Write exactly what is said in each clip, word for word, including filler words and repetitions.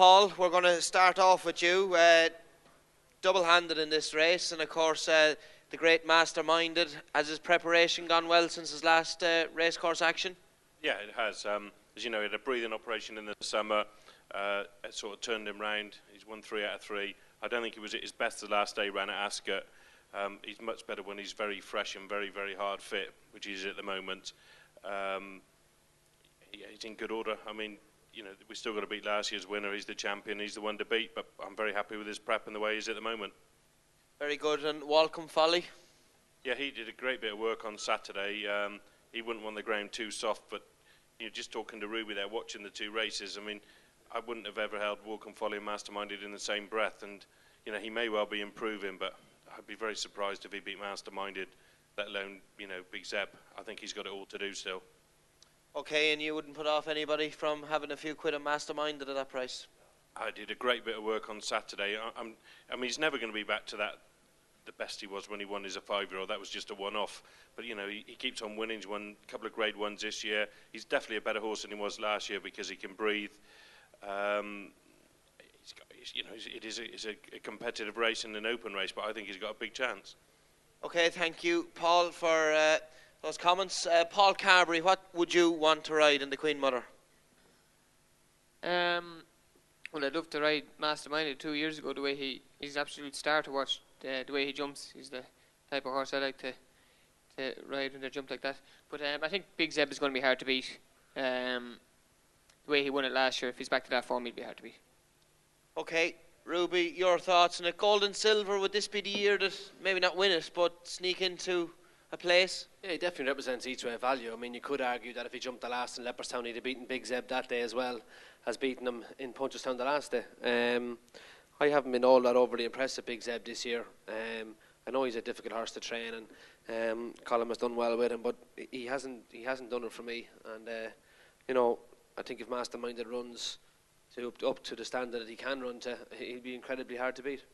Paul, we're going to start off with you, uh, double-handed in this race, and of course uh, the great Master Minded. Has his preparation gone well since his last uh, race course action? Yeah, it has. Um, as you know, he had a breathing operation in the summer. Uh, it sort of turned him round. He's won three out of three. I don't think he was at his best the last day he ran at Ascot. Um, he's much better when he's very fresh and very, very hard fit, which he is at the moment. Um, he, he's in good order. I mean, you know, we still got to beat last year's winner. He's the champion. He's the one to beat. But I'm very happy with his prep and the way he is at the moment. Very good. And Woolcombe Folly? Yeah, he did a great bit of work on Saturday. Um, he wouldn't want the ground too soft, but you know, just talking to Ruby there, watching the two races, I mean, I wouldn't have ever held Woolcombe Folly and Master Minded in the same breath. And you know, he may well be improving, but I'd be very surprised if he beat Master Minded, let alone you know Big Zeb. I think he's got it all to do still. Okay, and you wouldn't put off anybody from having a few quid at Master Minded at that price? I did a great bit of work on Saturday. I, I'm, I mean, he's never going to be back to that, the best he was when he won as a five-year-old. That was just a one-off. But, you know, he, he keeps on winning. He's won a couple of grade ones this year. He's definitely a better horse than he was last year because he can breathe. Um, he's got, he's, you know, it is a, it's a, a competitive race and an open race, but I think he's got a big chance. Okay, thank you, Paul, for... Uh, Those comments. Uh, Paul Carberry, what would you want to ride in the Queen Mother? Um, well, I'd love to ride Master Minded two years ago. The way he, he's an absolute star to watch. The, the way he jumps, he's the type of horse I like to to ride when they jump like that. But um, I think Big Zeb is going to be hard to beat. Um, the way he won it last year, if he's back to that form, he'd be hard to beat. Okay, Ruby, your thoughts on it? Golden Silver, would this be the year that maybe not win it, but sneak into a place? Yeah, he definitely represents each way value. I mean, you could argue that if he jumped the last in Leopardstown, he'd have beaten Big Zeb that day as well as beaten him in Punchestown the last day. Um, I haven't been all that overly impressed with Big Zeb this year. Um, I know he's a difficult horse to train, and um, Colin has done well with him, but he hasn't he hasn't done it for me. And uh, you know, I think if Master Minded runs to up, up to the standard that he can run to, he'll be incredibly hard to beat.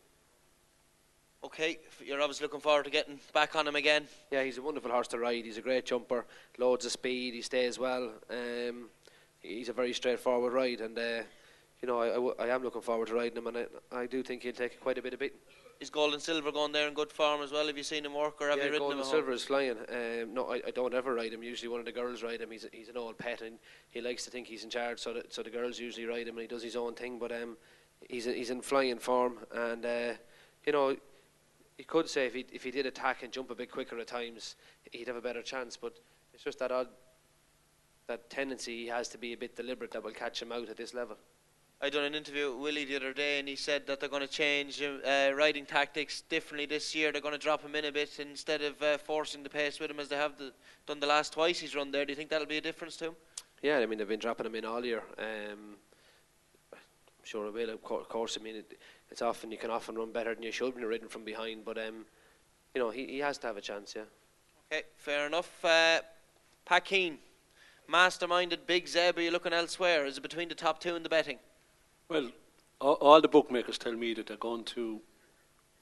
Okay, you're obviously looking forward to getting back on him again. Yeah, he's a wonderful horse to ride. He's a great jumper, loads of speed, he stays well. Um, he's a very straightforward ride, and uh, you know, I, I, w I am looking forward to riding him, and I, I do think he'll take quite a bit of beating. Is Golden Silver going there in good form as well? Have you seen him work, or have yeah, you ridden Golden him? Golden Silver home? Is flying. Um, no, I, I don't ever ride him. Usually one of the girls ride him. He's, a, he's an old pet, and he likes to think he's in charge, so, that, so the girls usually ride him, and he does his own thing. But um, he's, a, he's in flying form, and uh, you know, you could say if he, if he did attack and jump a bit quicker at times, he'd have a better chance, but it's just that odd, that tendency he has to be a bit deliberate that will catch him out at this level. I done an interview with Willie the other day, and he said that they're going to change uh, riding tactics differently this year. They're going to drop him in a bit instead of uh, forcing the pace with him as they have the, done the last twice he's run there. Do you think that'll be a difference to him? Yeah, I mean, they've been dropping him in all year. Um, I'm sure it will, of course. I mean, it, It's often you can often run better than you should when you're ridden from behind, but um, you know he, he has to have a chance, yeah. Okay, fair enough. Uh, Pat Keane, Master Minded, Big Zeb. Are you looking elsewhere? Is it between the top two in the betting? Well, all, all the bookmakers tell me that they're going to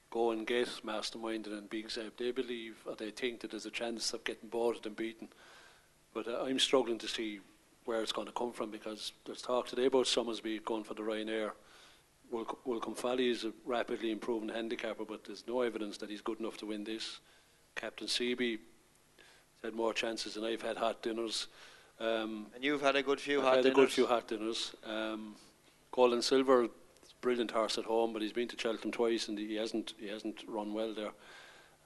go and get Master Minded and Big Zeb. They believe or they think that there's a chance of getting boarded and beaten, but uh, I'm struggling to see where it's going to come from because there's talk today about Summersby going for the Ryanair. Woolcombe Folly is a rapidly improving handicapper, but there's no evidence that he's good enough to win this. Captain Seabee had more chances than I've had hot dinners. Um, and you've had a good few I've hot had dinners. had a good few hot dinners. Um, Golden Silver, is a brilliant horse at home, but he's been to Cheltenham twice and he hasn't he hasn't run well there.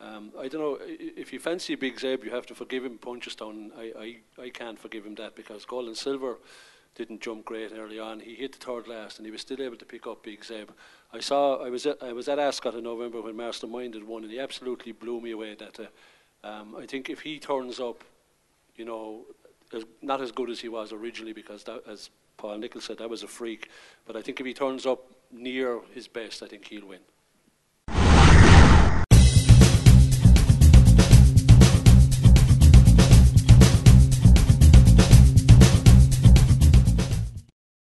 Um, I don't know, if you fancy Big Zeb, you have to forgive him Punchestown. I, I, I can't forgive him that because Golden Silver didn't jump great early on. He hit the third last, and he was still able to pick up Big Zeb. I saw. I was at, I was at Ascot in November when Master Minded won, and he absolutely blew me away that day. Um, I think if he turns up, you know, as, not as good as he was originally, because that, as Paul Nicholls said, that was a freak. But I think if he turns up near his best, I think he'll win.